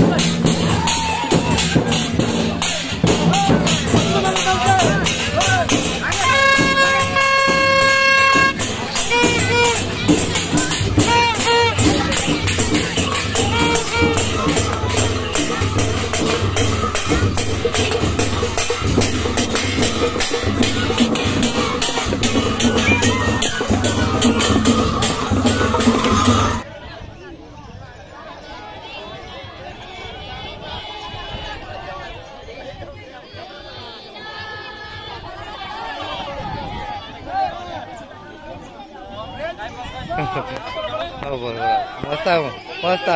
मस्त I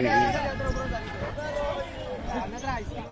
love it.